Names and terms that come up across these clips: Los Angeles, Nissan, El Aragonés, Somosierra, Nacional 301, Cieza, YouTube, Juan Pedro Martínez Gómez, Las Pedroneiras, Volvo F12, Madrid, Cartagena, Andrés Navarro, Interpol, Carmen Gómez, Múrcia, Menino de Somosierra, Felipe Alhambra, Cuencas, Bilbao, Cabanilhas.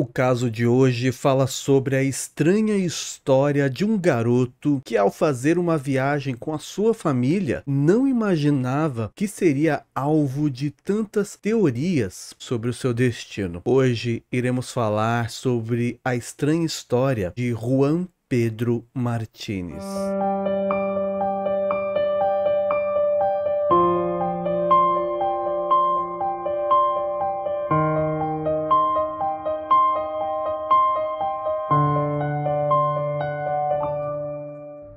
O caso de hoje fala sobre a estranha história de um garoto que, ao fazer uma viagem com a sua família, não imaginava que seria alvo de tantas teorias sobre o seu destino. Hoje iremos falar sobre a estranha história de Juan Pedro Martínez.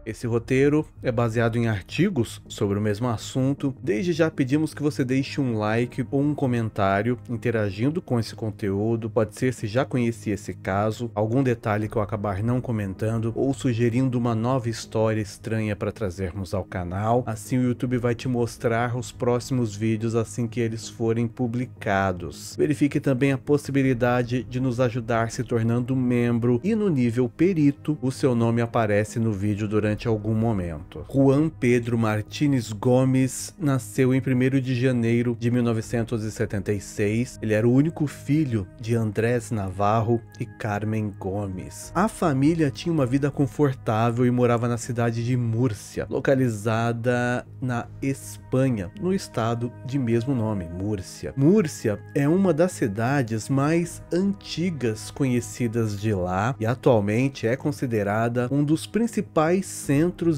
Esse roteiro é baseado em artigos sobre o mesmo assunto. Desde já pedimos que você deixe um like ou um comentário interagindo com esse conteúdo. Pode ser se já conhecia esse caso, algum detalhe que eu acabar não comentando ou sugerindo uma nova história estranha para trazermos ao canal. Assim o YouTube vai te mostrar os próximos vídeos assim que eles forem publicados. Verifique também a possibilidade de nos ajudar se tornando membro e no nível perito o seu nome aparece no vídeo durante algum momento. Juan Pedro Martínez Gómez nasceu em 1º de janeiro de 1976. Ele era o único filho de Andrés Navarro e Carmen Gómez. A família tinha uma vida confortável e morava na cidade de Múrcia, localizada na Espanha, no estado de mesmo nome, Múrcia. Múrcia é uma das cidades mais antigas conhecidas de lá e atualmente é considerada um dos principais centros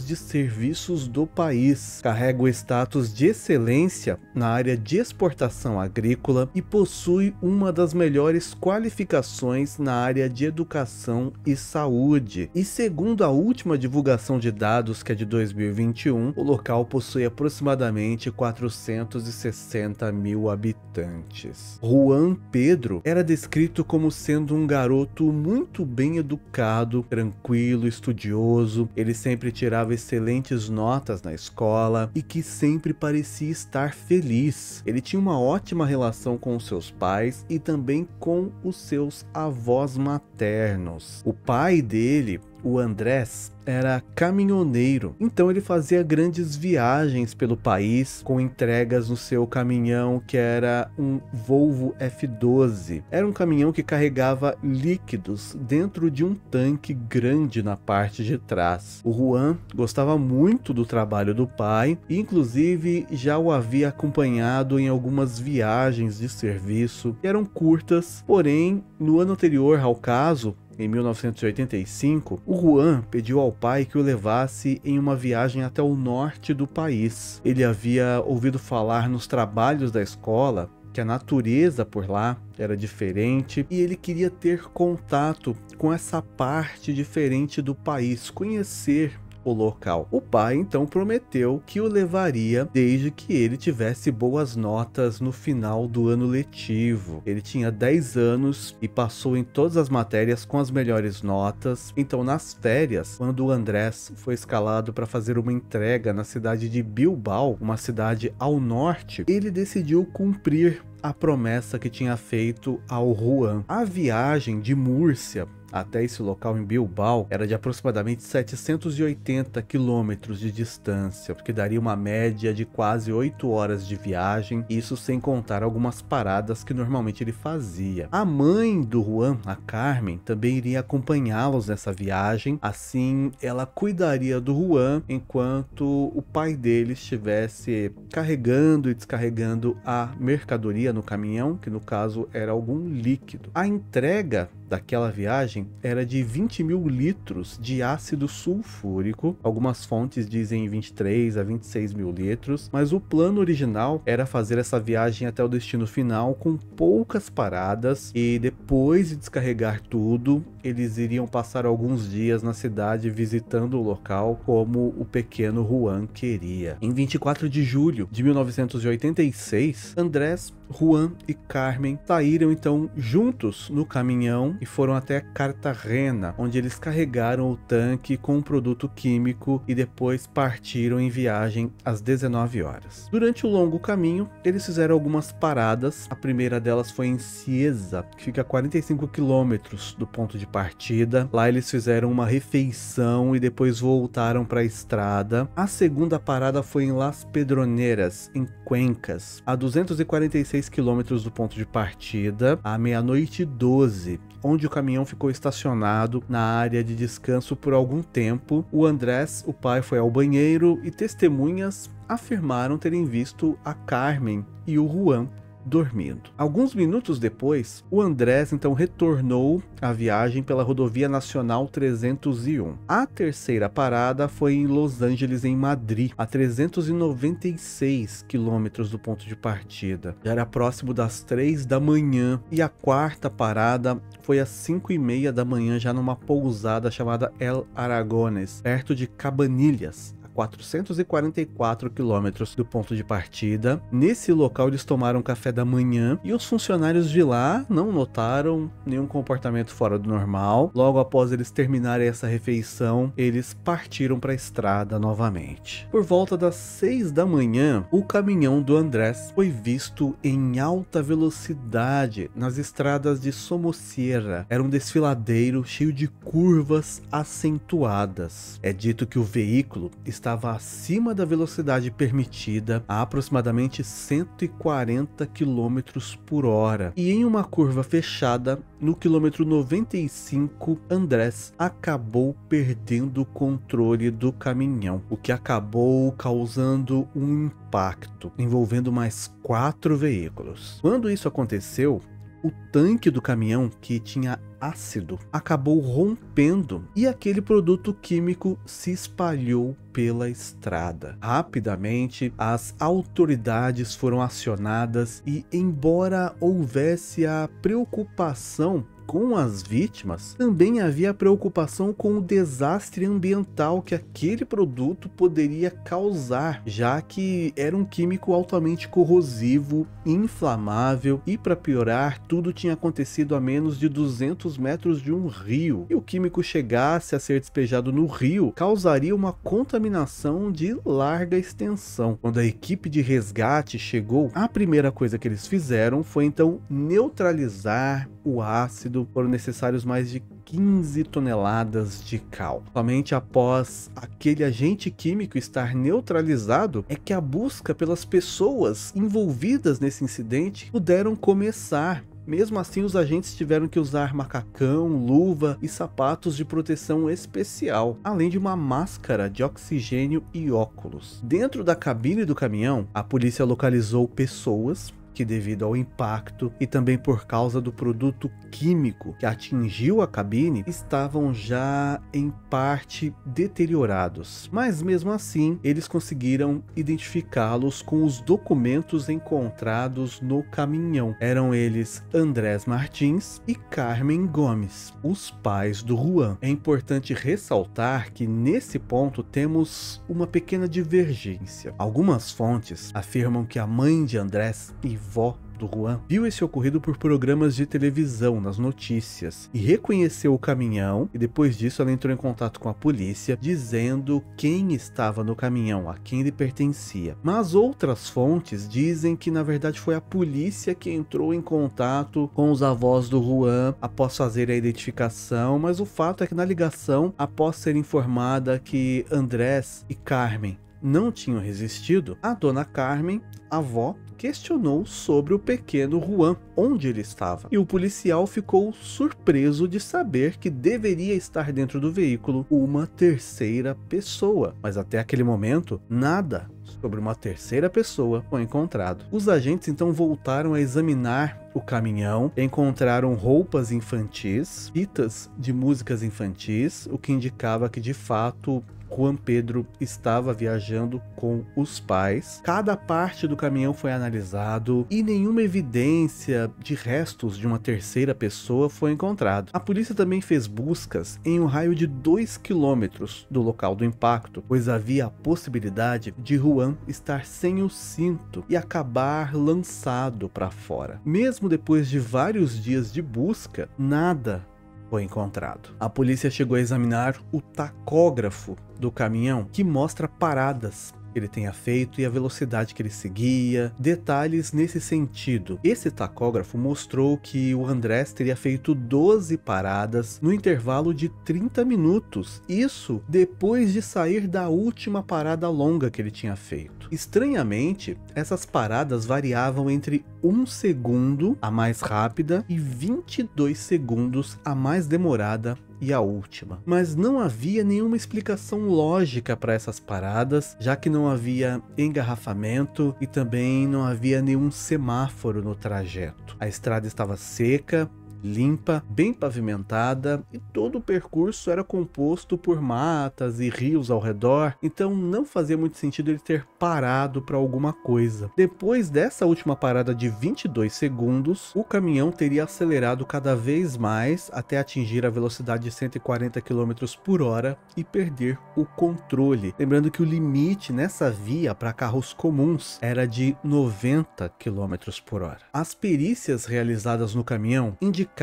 de serviços do país. Carrega o status de excelência na área de exportação agrícola e possui uma das melhores qualificações na área de educação e saúde. E segundo a última divulgação de dados, que é de 2021, o local possui aproximadamente 460 mil habitantes. Juan Pedro era descrito como sendo um garoto muito bem educado, tranquilo, estudioso. Ele sempre tirava excelentes notas na escola e que sempre parecia estar feliz. Ele tinha uma ótima relação com os seus pais e também com os seus avós maternos. O pai dele, o Andrés, era caminhoneiro, então ele fazia grandes viagens pelo país com entregas no seu caminhão, que era um Volvo F12. Era um caminhão que carregava líquidos dentro de um tanque grande na parte de trás. O Juan gostava muito do trabalho do pai e inclusive já o havia acompanhado em algumas viagens de serviço, que eram curtas, porém no ano anterior ao caso, em 1985, o Juan pediu ao pai que o levasse em uma viagem até o norte do país. Ele havia ouvido falar nos trabalhos da escola que a natureza por lá era diferente e ele queria ter contato com essa parte diferente do país, conhecer o local. O pai então prometeu que o levaria desde que ele tivesse boas notas no final do ano letivo. Ele tinha 10 anos e passou em todas as matérias com as melhores notas. Então nas férias, quando o Andrés foi escalado para fazer uma entrega na cidade de Bilbao, uma cidade ao norte, ele decidiu cumprir a promessa que tinha feito ao Juan. A viagem de Múrcia até esse local em Bilbao era de aproximadamente 780 quilômetros de distância, o que daria uma média de quase 8 horas de viagem, isso sem contar algumas paradas que normalmente ele fazia. A mãe do Juan, a Carmen, também iria acompanhá-los nessa viagem, assim ela cuidaria do Juan enquanto o pai dele estivesse carregando e descarregando a mercadoria no caminhão, que no caso era algum líquido. A entrega daquela viagem era de 20 mil litros de ácido sulfúrico, algumas fontes dizem 23 a 26 mil litros, mas o plano original era fazer essa viagem até o destino final com poucas paradas e depois de descarregar tudo, eles iriam passar alguns dias na cidade visitando o local como o pequeno Juan queria. Em 24 de julho de 1986, Andrés, Juan e Carmen saíram então juntos no caminhão e foram até Cartagena, onde eles carregaram o tanque com um produto químico e depois partiram em viagem às 19 horas. Durante o longo caminho, eles fizeram algumas paradas. A primeira delas foi em Cieza, que fica a 45 quilômetros do ponto de partida. Lá eles fizeram uma refeição e depois voltaram para a estrada. A segunda parada foi em Las Pedroneiras, em Cuencas, a 246 quilômetros do ponto de partida, à meia-noite 12, onde o caminhão ficou estacionado na área de descanso por algum tempo. O Andrés, o pai, foi ao banheiro e testemunhas afirmaram terem visto a Carmen e o Juan dormindo. Alguns minutos depois, o Andrés então retornou à viagem pela rodovia Nacional 301. A terceira parada foi em Los Angeles, em Madrid, a 396 quilômetros do ponto de partida. Já era próximo das 3 da manhã e a quarta parada foi às 5:30 da manhã, já numa pousada chamada El Aragonés, perto de Cabanilhas, 444 quilômetros do ponto de partida. Nesse local eles tomaram café da manhã e os funcionários de lá não notaram nenhum comportamento fora do normal. Logo após eles terminarem essa refeição, eles partiram para a estrada novamente. Por volta das 6 da manhã, o caminhão do Andrés foi visto em alta velocidade nas estradas de Somosierra. Era um desfiladeiro cheio de curvas acentuadas. É dito que o veículo estava acima da velocidade permitida, a aproximadamente 140 km por hora. E em uma curva fechada, no quilômetro 95, Andrés acabou perdendo o controle do caminhão, o que acabou causando um impacto, envolvendo mais 4 veículos. Quando isso aconteceu, o tanque do caminhão, que tinha ácido, acabou rompendo e aquele produto químico se espalhou pela estrada. Rapidamente, as autoridades foram acionadas e, embora houvesse a preocupação com as vítimas, também havia a preocupação com o desastre ambiental que aquele produto poderia causar, já que era um químico altamente corrosivo, inflamável e, para piorar, tudo tinha acontecido a menos de 200 metros de um rio. E o químico chegasse a ser despejado no rio, causaria uma contaminação de larga extensão. Quando a equipe de resgate chegou, a primeira coisa que eles fizeram foi então neutralizar o ácido. Foram necessários mais de 15 toneladas de cal. Somente após aquele agente químico estar neutralizado é que a busca pelas pessoas envolvidas nesse incidente puderam começar. Mesmo assim, os agentes tiveram que usar macacão, luva e sapatos de proteção especial, além de uma máscara de oxigênio e óculos. Dentro da cabine do caminhão, a polícia localizou pessoas que, devido ao impacto e também por causa do produto químico que atingiu a cabine, estavam já em parte deteriorados. Mas mesmo assim, eles conseguiram identificá-los com os documentos encontrados no caminhão. Eram eles Andrés Martins e Carmen Gómez, os pais do Juan. É importante ressaltar que nesse ponto temos uma pequena divergência. Algumas fontes afirmam que a mãe de Andrés e vó do Juan viu esse ocorrido por programas de televisão, nas notícias, e reconheceu o caminhão, e depois disso ela entrou em contato com a polícia, dizendo quem estava no caminhão, a quem ele pertencia. Mas outras fontes dizem que na verdade foi a polícia que entrou em contato com os avós do Juan após fazer a identificação, mas o fato é que na ligação, após ser informada que Andrés e Carmen não tinham resistido, a dona Carmen, a avó, questionou sobre o pequeno Juan, onde ele estava, e o policial ficou surpreso de saber que deveria estar dentro do veículo uma terceira pessoa, mas até aquele momento, nada sobre uma terceira pessoa foi encontrado. Os agentes então voltaram a examinar o caminhão, encontraram roupas infantis, fitas de músicas infantis, o que indicava que de fato Juan Pedro estava viajando com os pais. Cada parte do caminhão foi analisado e nenhuma evidência de restos de uma terceira pessoa foi encontrada. A polícia também fez buscas em um raio de 2 quilômetros do local do impacto, pois havia a possibilidade de Juan estar sem o cinto e acabar lançado para fora. Mesmo depois de vários dias de busca, nada foi encontrado. A polícia chegou a examinar o tacógrafo do caminhão, que mostra paradas que ele tenha feito e a velocidade que ele seguia, detalhes nesse sentido. Esse tacógrafo mostrou que o Andrés teria feito 12 paradas no intervalo de 30 minutos, isso depois de sair da última parada longa que ele tinha feito. Estranhamente, essas paradas variavam entre 1 segundo, a mais rápida, e 22 segundos, a mais demorada e a última. Mas não havia nenhuma explicação lógica para essas paradas, já que não havia engarrafamento e também não havia nenhum semáforo no trajeto. A estrada estava seca, limpa, bem pavimentada e todo o percurso era composto por matas e rios ao redor, então não fazia muito sentido ele ter parado para alguma coisa. Depois dessa última parada de 22 segundos, o caminhão teria acelerado cada vez mais até atingir a velocidade de 140 km por hora e perder o controle. Lembrando que o limite nessa via para carros comuns era de 90 km por hora. As perícias realizadas no caminhão indicavam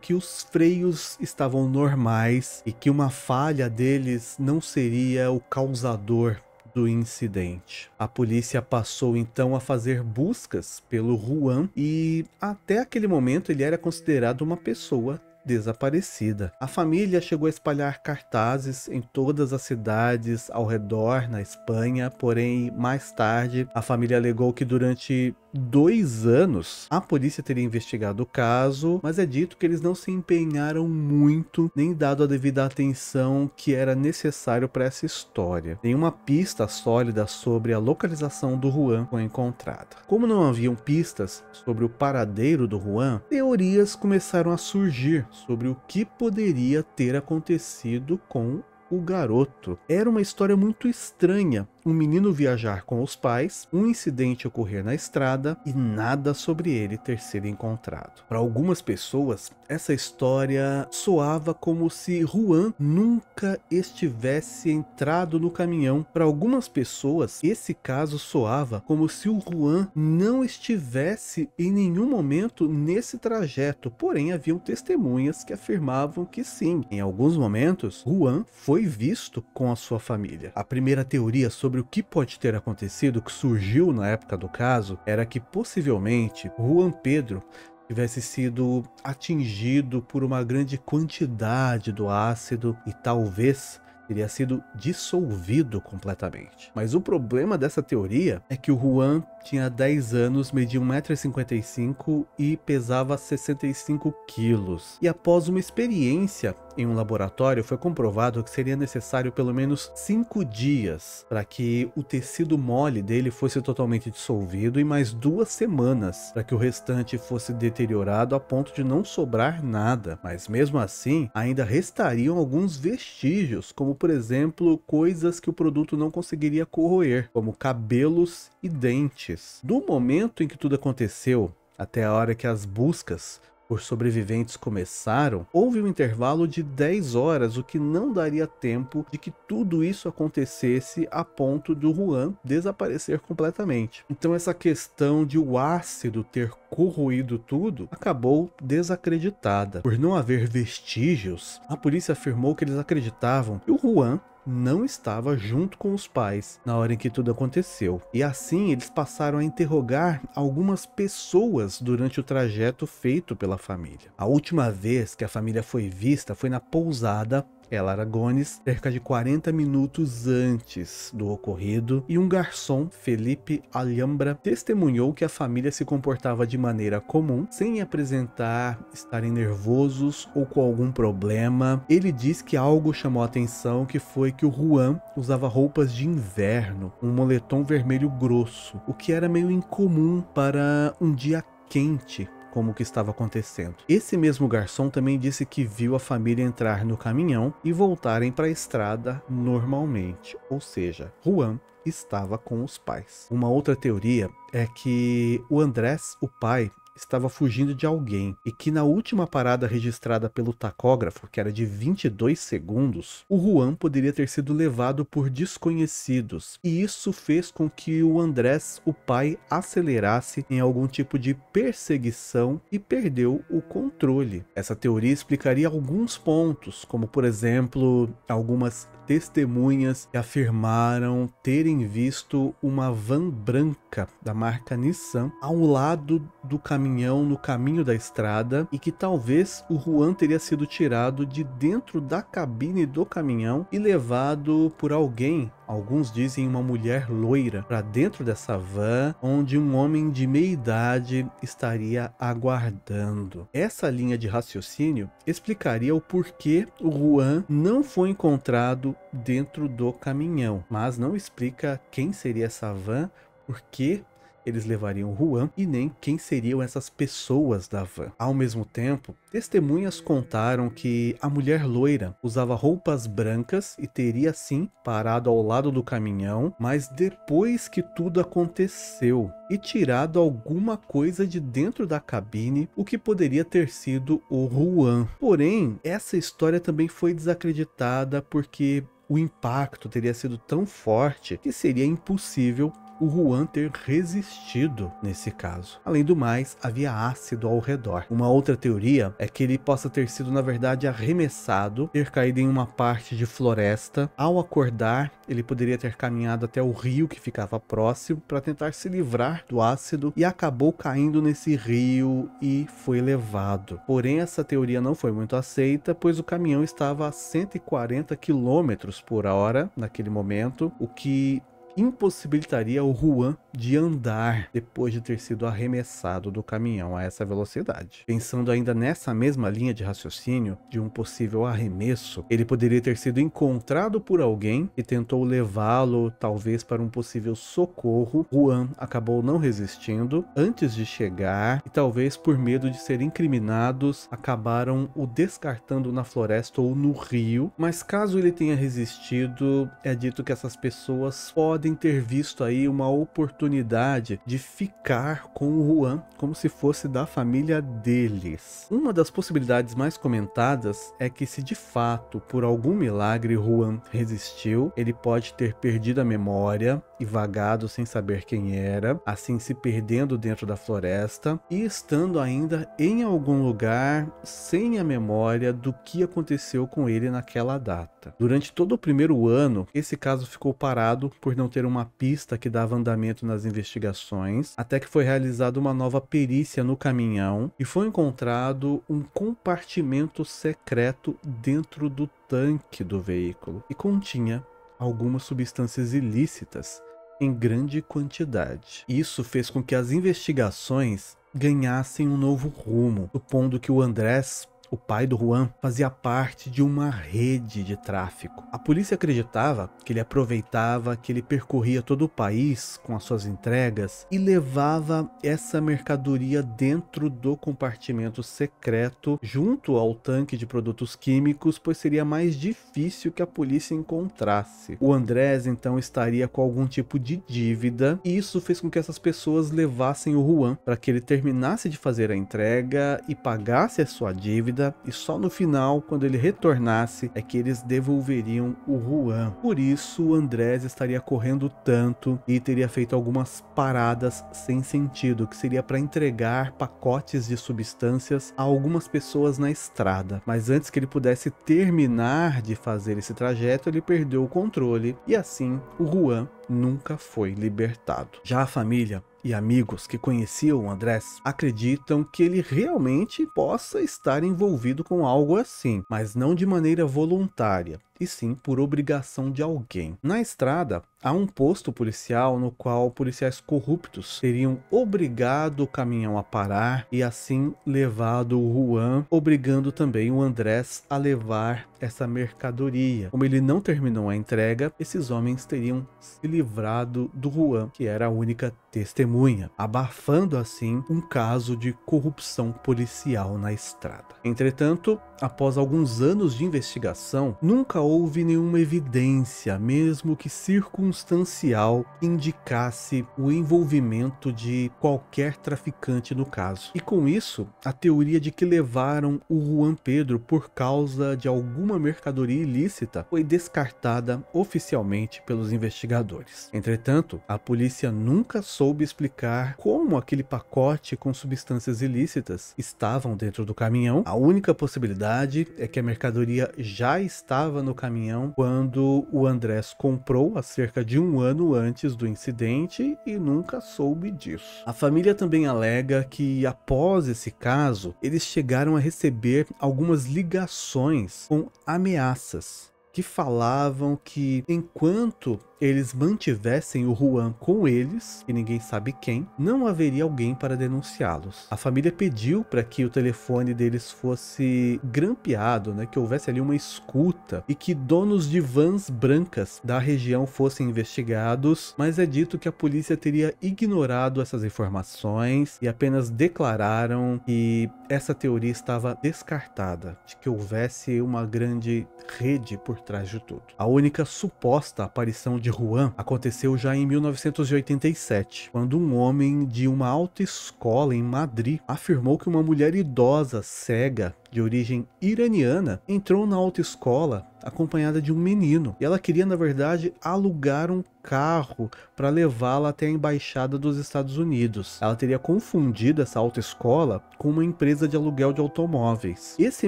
que os freios estavam normais e que uma falha deles não seria o causador do incidente. A polícia passou então a fazer buscas pelo Juan e até aquele momento ele era considerado uma pessoa desaparecida. A família chegou a espalhar cartazes em todas as cidades ao redor na Espanha, porém mais tarde a família alegou que durante 2 anos a polícia teria investigado o caso, mas é dito que eles não se empenharam muito, nem dado a devida atenção que era necessário para essa história. Nenhuma pista sólida sobre a localização do Juan foi encontrada. Como não haviam pistas sobre o paradeiro do Juan, teorias começaram a surgir sobre o que poderia ter acontecido com o garoto. Era uma história muito estranha, um menino viajar com os pais, um incidente ocorrer na estrada e nada sobre ele ter sido encontrado. Para algumas pessoas, essa história soava como se Juan nunca estivesse entrado no caminhão. Para algumas pessoas, esse caso soava como se o Juan não estivesse em nenhum momento nesse trajeto, porém haviam testemunhas que afirmavam que sim. Em alguns momentos, Juan foi visto com a sua família. A primeira teoria sobre o que pode ter acontecido, que surgiu na época do caso, era que possivelmente Juan Pedro tivesse sido atingido por uma grande quantidade do ácido e talvez teria sido dissolvido completamente. Mas o problema dessa teoria é que o Juan tinha 10 anos, media 1,55 m e pesava 65 kg. E após uma experiência em um laboratório, foi comprovado que seria necessário pelo menos 5 dias para que o tecido mole dele fosse totalmente dissolvido e mais 2 semanas para que o restante fosse deteriorado a ponto de não sobrar nada. Mas mesmo assim, ainda restariam alguns vestígios, como por exemplo, coisas que o produto não conseguiria corroer, como cabelos e dentes. Do momento em que tudo aconteceu, até a hora que as buscas por sobreviventes começaram, houve um intervalo de 10 horas, o que não daria tempo de que tudo isso acontecesse a ponto do Juan desaparecer completamente. Então essa questão de o ácido ter corroído tudo acabou desacreditada. Por não haver vestígios, a polícia afirmou que eles acreditavam que o Juan não estava junto com os pais na hora em que tudo aconteceu. E assim eles passaram a interrogar algumas pessoas durante o trajeto feito pela família. A última vez que a família foi vista foi na pousada El Aragonés, cerca de 40 minutos antes do ocorrido, e um garçom, Felipe Alhambra, testemunhou que a família se comportava de maneira comum, sem apresentar estarem nervosos ou com algum problema. Ele diz que algo chamou a atenção, que foi que o Juan usava roupas de inverno, um moletom vermelho grosso, o que era meio incomum para um dia quente, como o que estava acontecendo. Esse mesmo garçom também disse que viu a família entrar no caminhão e voltarem para a estrada normalmente, ou seja, Juan estava com os pais. Uma outra teoria é que o Andrés, o pai, estava fugindo de alguém e que na última parada registrada pelo tacógrafo, que era de 22 segundos, o Juan poderia ter sido levado por desconhecidos, e isso fez com que o Andrés, o pai, acelerasse em algum tipo de perseguição e perdeu o controle. Essa teoria explicaria alguns pontos, como por exemplo, algumas testemunhas que afirmaram terem visto uma van branca da marca Nissan ao lado do caminhão no caminho da estrada e que talvez o Juan teria sido tirado de dentro da cabine do caminhão e levado por alguém, alguns dizem uma mulher loira, para dentro dessa van onde um homem de meia idade estaria aguardando. Essa linha de raciocínio explicaria o porquê o Juan não foi encontrado dentro do caminhão, mas não explica quem seria essa van, por que eles levariam o Juan e nem quem seriam essas pessoas da van. Ao mesmo tempo, testemunhas contaram que a mulher loira usava roupas brancas e teria sim parado ao lado do caminhão, mas depois que tudo aconteceu e tirado alguma coisa de dentro da cabine, o que poderia ter sido o Juan. Porém, essa história também foi desacreditada porque o impacto teria sido tão forte que seria impossível o Juan ter resistido nesse caso. Além do mais, havia ácido ao redor. Uma outra teoria é que ele possa ter sido, na verdade, arremessado, ter caído em uma parte de floresta. Ao acordar, ele poderia ter caminhado até o rio que ficava próximo para tentar se livrar do ácido e acabou caindo nesse rio e foi levado. Porém, essa teoria não foi muito aceita, pois o caminhão estava a 140 km por hora naquele momento, o que impossibilitaria o Juan de andar depois de ter sido arremessado do caminhão a essa velocidade. Pensando ainda nessa mesma linha de raciocínio de um possível arremesso, ele poderia ter sido encontrado por alguém e tentou levá-lo talvez para um possível socorro. Juan acabou não resistindo antes de chegar e talvez por medo de serem incriminados acabaram o descartando na floresta ou no rio, mas caso ele tenha resistido, é dito que essas pessoas podem ter visto aí uma oportunidade de ficar com o Juan como se fosse da família deles. Uma das possibilidades mais comentadas é que se de fato por algum milagre Juan resistiu, ele pode ter perdido a memória e vagado sem saber quem era, assim se perdendo dentro da floresta e estando ainda em algum lugar sem a memória do que aconteceu com ele naquela data. Durante todo o primeiro ano, esse caso ficou parado por não ter uma pista que dava andamento nas investigações, até que foi realizada uma nova perícia no caminhão e foi encontrado um compartimento secreto dentro do tanque do veículo e continha algumas substâncias ilícitas em grande quantidade. Isso fez com que as investigações ganhassem um novo rumo, supondo que o Andrés, o pai do Juan, fazia parte de uma rede de tráfico. A polícia acreditava que ele aproveitava que ele percorria todo o país com as suas entregas e levava essa mercadoria dentro do compartimento secreto junto ao tanque de produtos químicos, pois seria mais difícil que a polícia encontrasse. O Andrés então estaria com algum tipo de dívida e isso fez com que essas pessoas levassem o Juan para que ele terminasse de fazer a entrega e pagasse a sua dívida, e só no final, quando ele retornasse, é que eles devolveriam o Juan. Por isso, o Andrés estaria correndo tanto e teria feito algumas paradas sem sentido, que seria para entregar pacotes de substâncias a algumas pessoas na estrada. Mas antes que ele pudesse terminar de fazer esse trajeto, ele perdeu o controle e assim o Juan nunca foi libertado. Já a família e amigos que conheciam o Andrés acreditam que ele realmente possa estar envolvido com algo assim, mas não de maneira voluntária, e sim por obrigação de alguém. Na estrada, há um posto policial no qual policiais corruptos teriam obrigado o caminhão a parar e assim levado o Juan, obrigando também o Andrés a levar essa mercadoria. Como ele não terminou a entrega, esses homens teriam se livrado do Juan, que era a única testemunha, abafando assim um caso de corrupção policial na estrada. Entretanto, após alguns anos de investigação, nunca houve nenhuma evidência, mesmo que circunstancial, circunstancial que indicasse o envolvimento de qualquer traficante no caso. E com isso, a teoria de que levaram o Juan Pedro por causa de alguma mercadoria ilícita foi descartada oficialmente pelos investigadores. Entretanto, a polícia nunca soube explicar como aquele pacote com substâncias ilícitas estavam dentro do caminhão. A única possibilidade é que a mercadoria já estava no caminhão quando o Andrés comprou há cerca de um ano antes do incidente e nunca soube disso. A família também alega que após esse caso, eles chegaram a receber algumas ligações com ameaças que falavam que enquanto eles mantivessem o Juan com eles, e ninguém sabe quem, não haveria alguém para denunciá-los. A família pediu para que o telefone deles fosse grampeado, né, que houvesse ali uma escuta, e que donos de vans brancas da região fossem investigados, mas é dito que a polícia teria ignorado essas informações e apenas declararam que essa teoria estava descartada, de que houvesse uma grande rede por trás de tudo. A única suposta aparição de Juan aconteceu já em 1987, quando um homem de uma autoescola em Madrid afirmou que uma mulher idosa cega de origem iraniana entrou na autoescola acompanhada de um menino, e ela queria na verdade alugar um carro para levá-la até a embaixada dos Estados Unidos. Ela teria confundido essa autoescola com uma empresa de aluguel de automóveis. Esse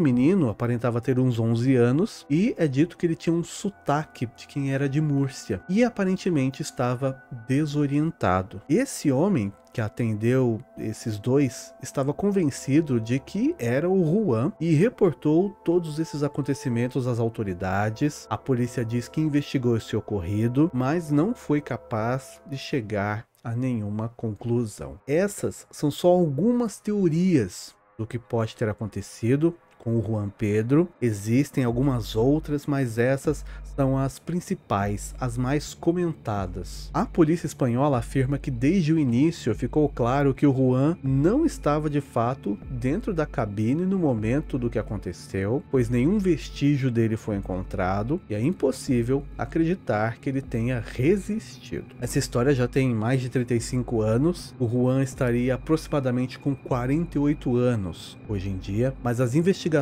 menino aparentava ter uns 11 anos e é dito que ele tinha um sotaque de quem era de Múrcia e aparentemente estava desorientado. Esse homem que atendeu esses dois estava convencido de que era o Juan e reportou todos esses acontecimentos às autoridades. A polícia diz que investigou esse ocorrido, mas não foi capaz de chegar a nenhuma conclusão. Essas são só algumas teorias do que pode ter acontecido com o Juan Pedro. Existem algumas outras, mas essas são as principais, as mais comentadas. A polícia espanhola afirma que desde o início ficou claro que o Juan não estava de fato dentro da cabine no momento do que aconteceu, pois nenhum vestígio dele foi encontrado e é impossível acreditar que ele tenha resistido. Essa história já tem mais de 35 anos, o Juan estaria aproximadamente com 48 anos hoje em dia, mas as investigações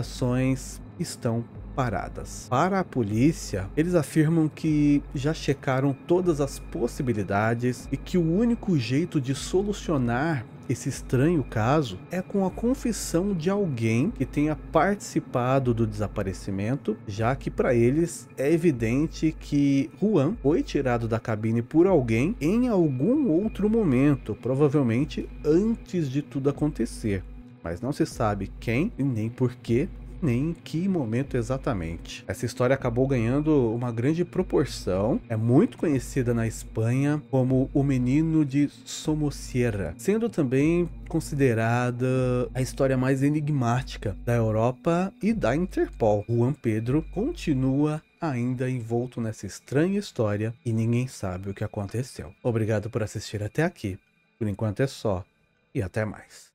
estão paradas. Para a polícia, eles afirmam que já checaram todas as possibilidades e que o único jeito de solucionar esse estranho caso é com a confissão de alguém que tenha participado do desaparecimento, já que para eles é evidente que Juan foi tirado da cabine por alguém em algum outro momento, provavelmente antes de tudo acontecer. Mas não se sabe quem, nem porquê, nem em que momento exatamente. Essa história acabou ganhando uma grande proporção. É muito conhecida na Espanha como o Menino de Somosierra, sendo também considerada a história mais enigmática da Europa e da Interpol. Juan Pedro continua ainda envolto nessa estranha história e ninguém sabe o que aconteceu. Obrigado por assistir até aqui. Por enquanto é só e até mais.